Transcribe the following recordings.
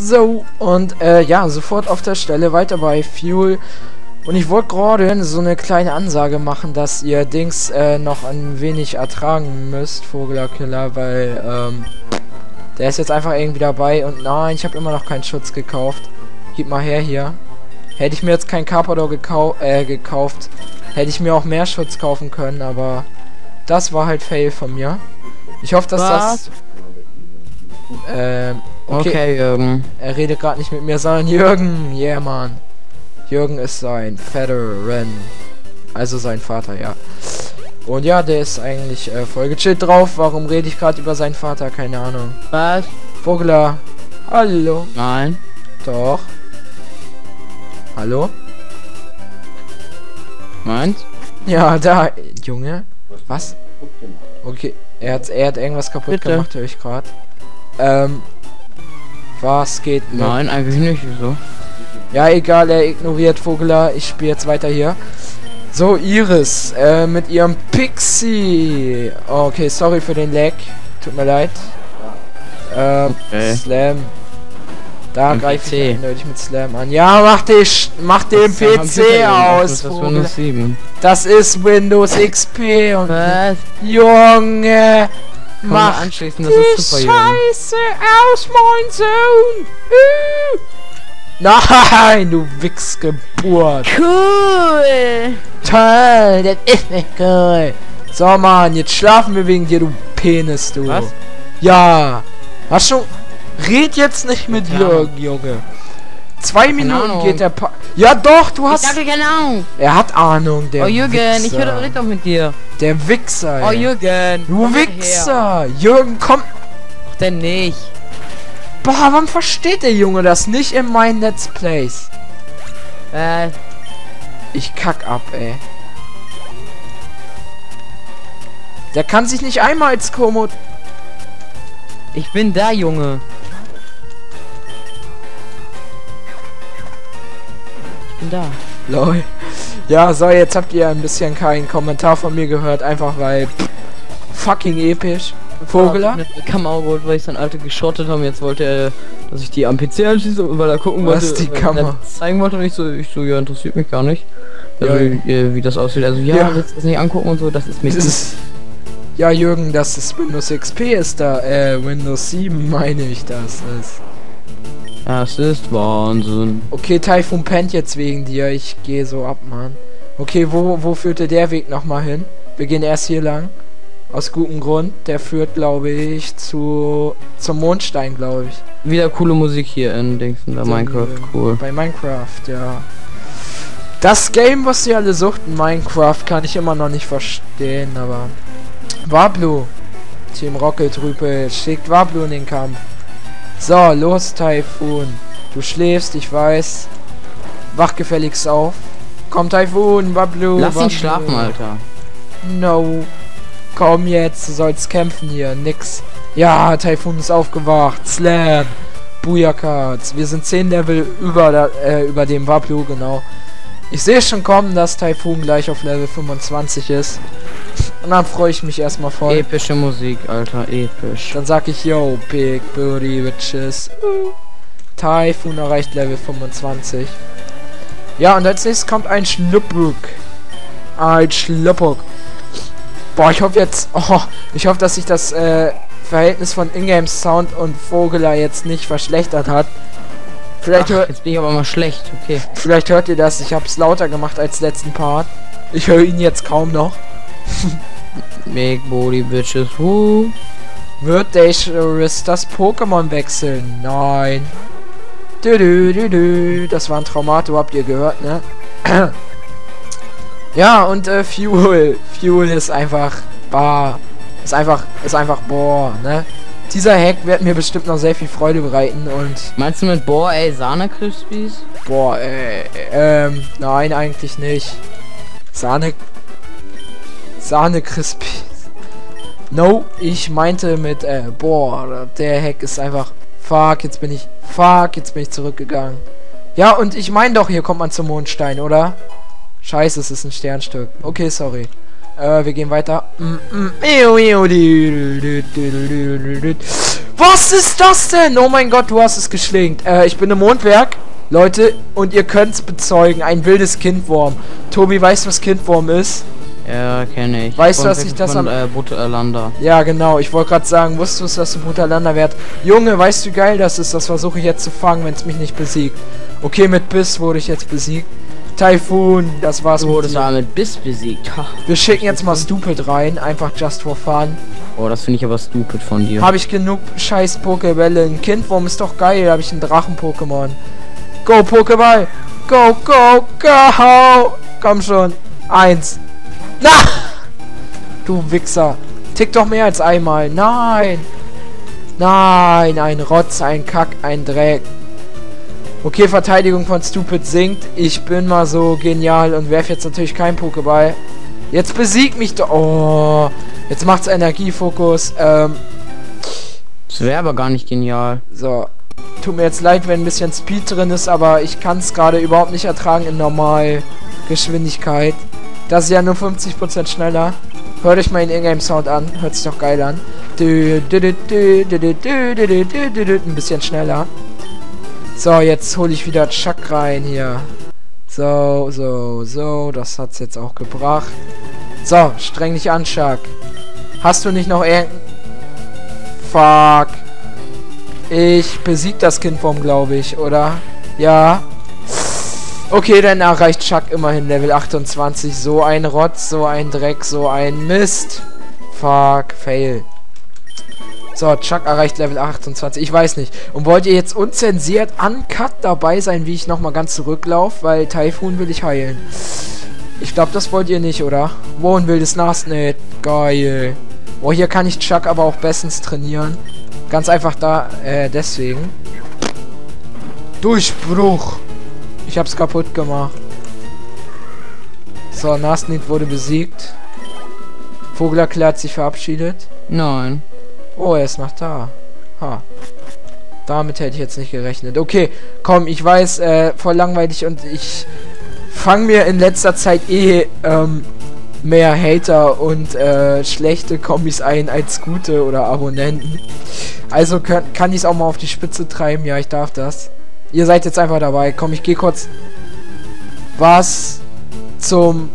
So, und ja, sofort auf der Stelle weiter bei Fuel. Und ich wollte gerade so eine kleine Ansage machen, dass ihr Dings noch ein wenig ertragen müsst, VogelerKiller, weil der ist jetzt einfach irgendwie dabei. Und nein, ich habe immer noch keinen Schutz gekauft. Gib mal her hier. Hätte ich mir jetzt keinen Carpador gekauft, hätte ich mir auch mehr Schutz kaufen können, aber das war halt Fail von mir. Ich hoffe, dass das... okay, Jürgen. Er redet gerade nicht mit mir, sondern Jürgen. Yeah, Mann. Jürgen ist sein Veteran. Also sein Vater, ja. Und ja, der ist eigentlich voll gechillt drauf. Warum rede ich gerade über seinen Vater? Keine Ahnung. Was? Vogler. Hallo. Nein. Doch. Hallo? Meins? Ja, da, Junge. Was? Okay, er hat irgendwas kaputt gemacht, höre ich gerade. Was geht noch? Nein, eigentlich nicht, wieso? Ja, egal, er ignoriert Vogeler. Ich spiele jetzt weiter hier. So, Iris, mit ihrem Pixie. Okay, sorry für den Lag. Tut mir leid. Okay. Slam. Da greife ich eindeutig mit Slam an. Ja, mach den PC aus. Das ist Windows 7. Das ist Windows XP. Und was? Junge, mach anschließend, das ist super, Junge. Scheiße aus, mein Sohn. Nein, du Wichsgeburt. Cool. Toll, das ist nicht cool. So, Mann, jetzt schlafen wir wegen dir, du Penis, du. Was? Ja. Hast du... Red jetzt nicht mit Jürgen, Junge. 2 Minuten geht der Pa... Ja doch, du hast... Ich dachte, keine Ahnung. Er hat Ahnung, der Jürgen, Wichser. Ich rede doch mit dir. Der Wichser. Oh, Jürgen. Du Wichser. Jürgen, komm... Ach, denn nicht. Boah, warum versteht der Junge das nicht in meinen Let's Plays? Ich kack ab, ey. Der kann sich nicht einmal als Komoot... Ich bin da, Junge. Ich bin da. Lol. Ja, so, jetzt habt ihr ein bisschen keinen Kommentar von mir gehört, einfach weil fucking episch. Vogeler? Kamera wollte, weil ich sein Alter geschrottet habe. Jetzt wollte er, dass ich die am PC anschließe, weil er gucken wollte, was die Kamera zeigen wollte, und ich so, ja, interessiert mich gar nicht. Also, ja, wie das aussieht. Also ja, willst du das nicht angucken und so, das ist mir. Ja, Jürgen, das ist Windows XP, ist da, Windows 7 meine ich, das ist. Das ist Wahnsinn. Okay, Typhoon pennt jetzt wegen dir, ich gehe so ab, Mann. Okay, wo führte der Weg nochmal hin? Wir gehen erst hier lang. Aus gutem Grund, der führt, glaube ich, zum Mondstein, glaube ich. Wieder coole Musik hier in Dingsen, bei Minecraft, cool. Bei Minecraft, ja. Das Game, was sie alle suchten, Minecraft, kann ich immer noch nicht verstehen, aber... Warblu. Team Rocket Rüppel schickt Warblu in den Kampf. So, los, Typhoon. Du schläfst, ich weiß. Wach gefälligst auf. Komm, Typhoon, Warblu. Lass ihn schlafen, Alter. No. Komm jetzt, du sollst kämpfen hier. Nix. Ja, Typhoon ist aufgewacht. Slam. Booyah Cards. Wir sind 10 Level über dem Warblu, genau. Ich sehe schon kommen, dass Typhoon gleich auf Level 25 ist. Und dann freue ich mich erstmal voll. Epische Musik, Alter, episch. Dann sag ich, yo, Big Booty Witches. Typhoon erreicht Level 25. Ja, und als nächstes kommt ein Schnuppuck. Ein Schnuppuck. Boah, ich hoffe jetzt... Oh, ich hoffe, dass sich das Verhältnis von Ingame Sound und Vogeler jetzt nicht verschlechtert hat. Vielleicht hört... Jetzt bin ich aber mal schlecht, okay. Vielleicht hört ihr das, ich habe es lauter gemacht als letzten Part. Ich höre ihn jetzt kaum noch. Big Booty Bitches, who? Wird Iris das Pokémon wechseln? Nein. Das war ein Traumato, habt ihr gehört, ne? Ja, und Fuel. Fuel ist einfach bar. Ist einfach boah, ne? Dieser Hack wird mir bestimmt noch sehr viel Freude bereiten und... Meinst du mit boah, ey, Sahne-Crispies? Boah, nein, eigentlich nicht. Sahne-Crispies. No, ich meinte mit, boah, der Hack ist einfach... Fuck, jetzt bin ich zurückgegangen. Ja, und ich meine doch, hier kommt man zum Mondstein, oder? Scheiße, es ist ein Sternstück. Okay, sorry. Wir gehen weiter. Was ist das denn? Oh mein Gott, du hast es geschlingt. Ich bin im Mondberg, Leute, und ihr könnt's bezeugen. Ein wildes Kindwurm. Tobi, weißt du, was Kindwurm ist? Ja, kenne ich. Weißt du, dass ich das am... Butterlander. Ja, genau. Ich wollte gerade sagen, wusstest du, dass du Butterlander wärst? Junge, weißt du, wie geil das ist? Das versuche ich jetzt zu fangen, wenn es mich nicht besiegt. Okay, mit Biss wurde ich jetzt besiegt. Typhoon, das war's. Du wurdest aber mit Biss besiegt. Wir schicken jetzt mal Stupid rein. Einfach just for fun. Oh, das finde ich aber stupid von dir. Habe ich genug scheiß Pokebälle? Ein Kindwurm ist doch geil. Da habe ich einen Drachen-Pokémon. Go, Pokéball. Go, go, go. Komm schon. 1. Na! Du Wichser. Tick doch mehr als einmal. Nein. Nein, ein Rotz, ein Kack, ein Dreck. Okay, Verteidigung von Stupid sinkt. Ich bin mal so genial und werfe jetzt natürlich keinen Pokéball. Jetzt besiegt mich doch. Oh. Jetzt macht's Energiefokus. Das wäre aber gar nicht genial. So. Tut mir jetzt leid, wenn ein bisschen Speed drin ist, aber ich kann es gerade überhaupt nicht ertragen in Normalgeschwindigkeit. Das ist ja nur 50% schneller. Hört euch mal den Ingame-Sound an. Hört sich doch geil an. Ein bisschen schneller. So, jetzt hole ich wieder Chuck rein hier. So, so, so. Das hat's jetzt auch gebracht. So, streng dich an, Chuck. Hast du nicht noch irgendein... Fuck. Ich besieg das Kindwurm, glaube ich, oder? Ja. Okay, dann erreicht Chuck immerhin Level 28. So ein Rotz, so ein Dreck, so ein Mist. Fuck, fail. So, Chuck erreicht Level 28. Ich weiß nicht. Und wollt ihr jetzt unzensiert uncut dabei sein, wie ich nochmal ganz zurücklaufe? Weil Typhoon will ich heilen. Ich glaube, das wollt ihr nicht, oder? Wo ein wildes Nasgnet. Geil. Oh, hier kann ich Chuck aber auch bestens trainieren. Ganz einfach da, deswegen. Durchbruch. Ich hab's kaputt gemacht. So, Nasgnet wurde besiegt. VogelerKiller hat sich verabschiedet. Nein. Oh, er ist noch da. Ha. Damit hätte ich jetzt nicht gerechnet. Okay, komm, ich weiß, voll langweilig und ich fange mir in letzter Zeit mehr Hater und schlechte Kombis ein als gute oder Abonnenten. Also kann ich es auch mal auf die Spitze treiben. Ja, ich darf das. Ihr seid jetzt einfach dabei. Komm, ich gehe kurz. Was zum...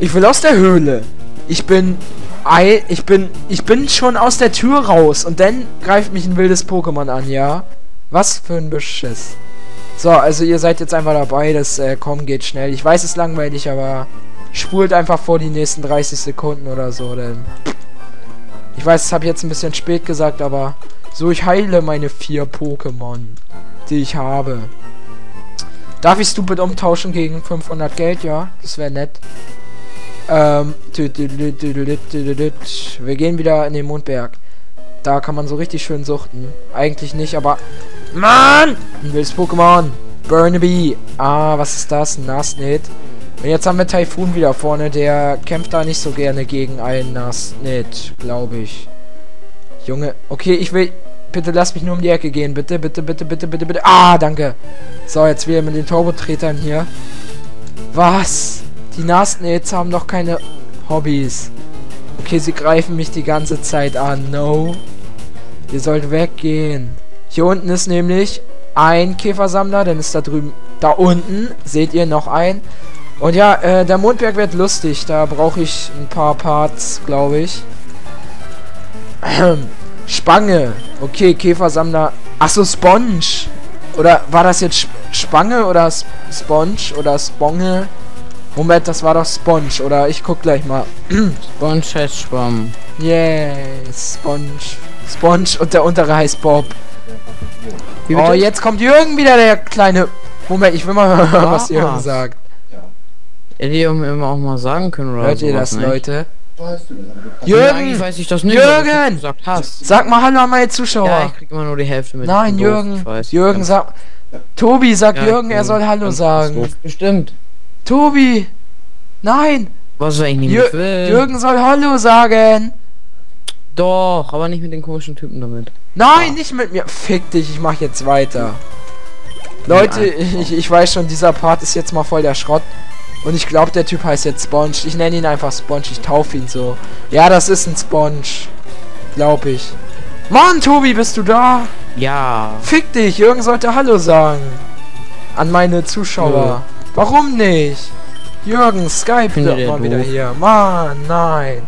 Ich will aus der Höhle. Ich bin schon aus der Tür raus. Und dann greift mich ein wildes Pokémon an, ja? Was für ein Beschiss. So, also ihr seid jetzt einfach dabei. Das Kommen geht schnell. Ich weiß, es ist langweilig, aber... Spult einfach vor die nächsten 30 Sekunden oder so. Denn ich weiß, das habe ich jetzt ein bisschen spät gesagt, aber... So, ich heile meine 4 Pokémon, die ich habe. Darf ich Stupid umtauschen gegen 500 Geld? Ja, das wäre nett. Wir gehen wieder in den Mondberg. Da kann man so richtig schön suchten. Eigentlich nicht, aber... Mann! Ein wildes Pokémon. Burnaby. Ah, was ist das? Nasgnet. Und jetzt haben wir Typhoon wieder vorne. Der kämpft da nicht so gerne gegen einen Nasgnet, glaube ich. Junge, okay, ich will... Bitte lass mich nur um die Ecke gehen. Bitte, bitte, bitte, bitte, bitte, bitte. Ah, danke. So, jetzt wieder mit den Turbotretern hier. Was? Die Nasgnets haben doch keine Hobbys. Okay, sie greifen mich die ganze Zeit an. No. Ihr sollt weggehen. Hier unten ist nämlich ein Käfersammler. Dann ist da drüben... Da unten seht ihr noch einen. Und ja, der Mondberg wird lustig. Da brauche ich ein paar Parts, glaube ich. Spange. Okay, Käfersammler. Achso, Sponge. Oder war das jetzt Spange oder Sponge oder Sponge? Moment, das war doch Sponge. Oder ich guck gleich mal. Sponge heißt Schwamm. Yeah, Sponge. Sponge und der untere heißt Bob. Oh, jetzt kommt Jürgen wieder, der kleine... Moment, ich will mal hören, was Jürgen sagt. Hätte ihr mir auch mal sagen können, oder? Hört ihr das, Leute? Jürgen, weiß ich das nicht, Jürgen, du hast. Sag mal hallo an meine Zuschauer. Ja, ich krieg immer nur die Hälfte mit. Nein, Jürgen, Jürgen, sag, Tobi, sag ja, Jürgen, er soll hallo sagen. Bestimmt. Tobi, nein. Was soll ich nicht will? Jürgen soll hallo sagen. Doch, aber nicht mit den komischen Typen damit. Nein, nicht mit mir. Fick dich, ich mach jetzt weiter. Leute, ich weiß schon, dieser Part ist jetzt mal voll der Schrott. Und ich glaube, der Typ heißt jetzt Sponge. Ich nenne ihn einfach Sponge. Ich taufe ihn so. Ja, das ist ein Sponge. Glaube ich. Mann, Tobi, bist du da? Ja. Fick dich, Jürgen sollte Hallo sagen. An meine Zuschauer. Nö. Warum nicht? Jürgen, Skype doch mal doof. Wieder hier. Mann, nein.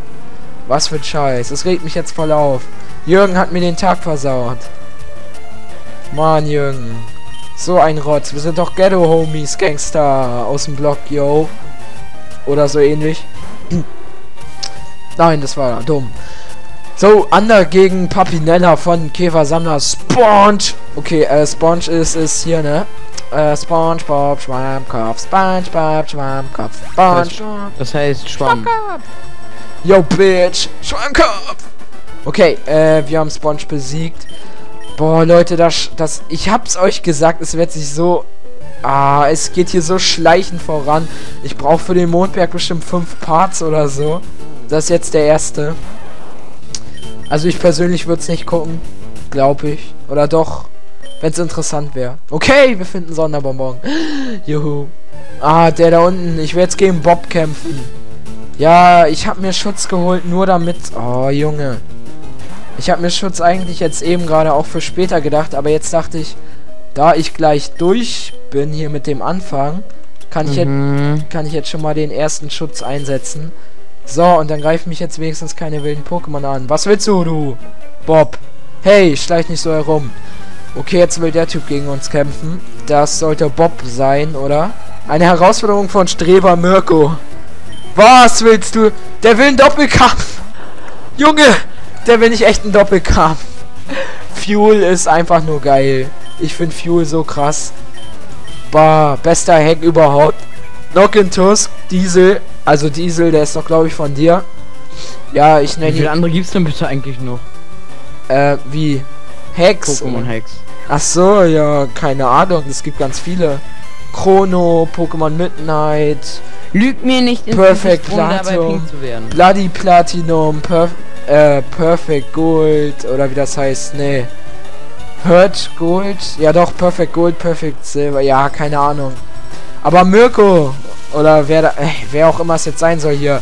Was für ein Scheiß. Es regt mich jetzt voll auf. Jürgen hat mir den Tag versaut. Mann, Jürgen. So ein Rotz. Wir sind doch Ghetto-Homies, Gangster aus dem Block, yo. Oder so ähnlich. Nein, das war dumm. So, Ander gegen Papinella von Käfersammler Sponge. Okay, Sponge ist hier, ne? Spongebob, Schwammkopf, Spongebob, Schwammkopf, Spongebob. Das heißt Schwamm. Yo, Bitch, Schwammkopf. Okay, wir haben Sponge besiegt. Boah, Leute, das ich hab's euch gesagt, es wird sich so... Ah, es geht hier so schleichend voran. Ich brauche für den Mondberg bestimmt 5 Parts oder so. Das ist jetzt der erste. Also ich persönlich würde es nicht gucken, glaube ich. Oder doch, wenn es interessant wäre. Okay, wir finden Sonderbonbon. Juhu. Ah, der da unten. Ich werde jetzt gegen Bob kämpfen. Ja, ich habe mir Schutz geholt, nur damit... Oh, Junge. Ich habe mir Schutz eigentlich jetzt eben gerade auch für später gedacht, aber jetzt dachte ich, da ich gleich durch bin hier mit dem Anfang, kann ich jetzt schon mal den ersten Schutz einsetzen. So, und dann greifen mich jetzt wenigstens keine wilden Pokémon an. Was willst du, du? Bob. Hey, schleich nicht so herum. Okay, jetzt will der Typ gegen uns kämpfen. Das sollte Bob sein, oder? Eine Herausforderung von Streber Mirko. Was willst du? Der will einen Doppelkampf. Junge, der will nicht echt einen Doppelkampf. Fuel ist einfach nur geil. Ich finde Fuel so krass. Bah, bester Hack überhaupt. Knockentusk, Diesel. Also Diesel, der ist doch, glaube ich, von dir. Ja, ich nenne ihn... Wie viele andere gibt's denn bitte eigentlich noch? Wie? Hacks? Pokémon Hacks. Ach so, ja, keine Ahnung. Es gibt ganz viele. Chrono, Pokémon Midnight. Lüg mir nicht, Perfect Platinum, Bloody Platinum, Perfect Gold, oder wie das heißt, nee. Hurt Gold? Ja doch, Perfect Gold, Perfect Silver, ja, keine Ahnung. Aber Mirko, oder wer da, wer auch immer es jetzt sein soll hier,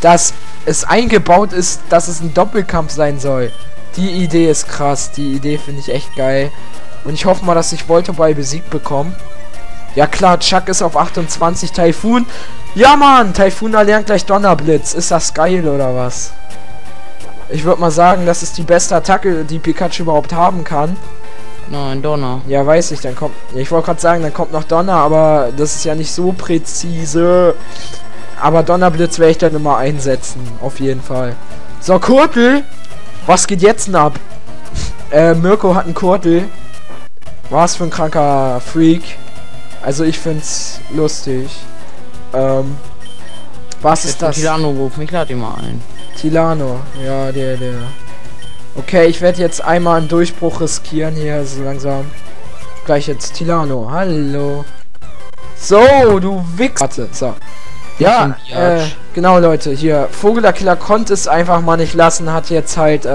dass es eingebaut ist, dass es ein Doppelkampf sein soll. Die Idee ist krass, die Idee finde ich echt geil. Und ich hoffe mal, dass ich Voltoball besiegt bekomme. Ja klar, Chuck ist auf 28, Typhoon. Ja Mann, Typhoon erlernt gleich Donnerblitz. Ist das geil oder was? Ich würde mal sagen, das ist die beste Attacke, die Pikachu überhaupt haben kann. Nein, Donner. Ja, weiß ich, dann kommt... Ich wollte gerade sagen, dann kommt noch Donner, aber das ist ja nicht so präzise. Aber Donnerblitz werde ich dann immer einsetzen, auf jeden Fall. So, Kurtel. Was geht jetzt denn ab? Mirko hat einen Kurtel. Was für ein kranker Freak. Also ich find's lustig. Was ist das? Tilano ruft mich gerade immer ein. Tilano, ja, der. Okay, ich werde jetzt einmal einen Durchbruch riskieren hier, so langsam. Gleich jetzt Tilano, hallo. So, du Wichs. Warte, so. Ja, genau, Leute, hier. VogelerKiller konnte es einfach mal nicht lassen, hat jetzt halt,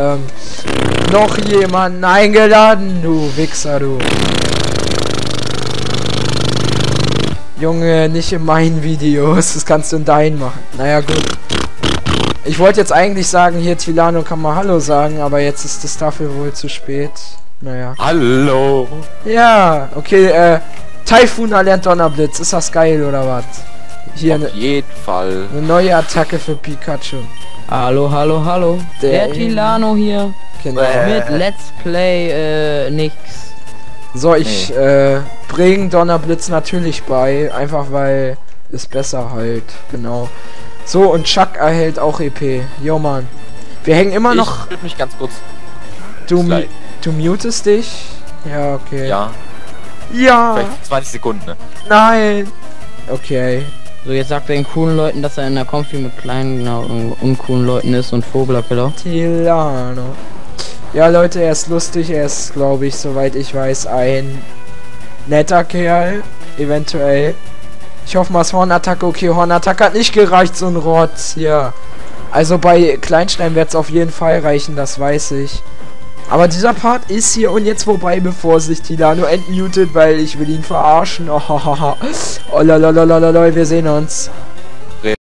noch jemanden eingeladen, du Wichser, du. Junge, nicht in meinen Videos. Das kannst du in deinen machen. Naja, gut. Ich wollte jetzt eigentlich sagen, hier Tilano kann mal Hallo sagen, aber jetzt ist es dafür wohl zu spät. Naja. Hallo! Ja, okay, Typhoon erlernt Donnerblitz. Ist das geil, oder was? Hier auf jeden Fall. Eine neue Attacke für Pikachu. Hallo, hallo, hallo. Der Tilano hier. Genau. Mit Let's Play, nix. So, ich bringe Donnerblitz natürlich bei, einfach weil es besser halt, genau. So, und Chuck erhält auch EP. Jo, Mann. Wir hängen immer noch... Ich mute mich ganz kurz. Du mutest dich? Ja, okay. Ja. Ja. Vielleicht 20 Sekunden, ne? Nein. Okay. So, jetzt sagt er den coolen Leuten, dass er in der Konfi mit kleinen, genau, uncoolen Leuten ist und VogelerKiller. Tilano. Ja, Leute, er ist lustig, er ist, glaube ich, soweit ich weiß, ein netter Kerl, eventuell. Ich hoffe mal, es Hornattacke, okay, Hornattacke hat nicht gereicht, so ein Rotz hier. Also bei Kleinstein wird es auf jeden Fall reichen, das weiß ich. Aber dieser Part ist hier und jetzt vorbei, bevor sich Tilano entmutet, weil ich will ihn verarschen. Oh, wir sehen uns.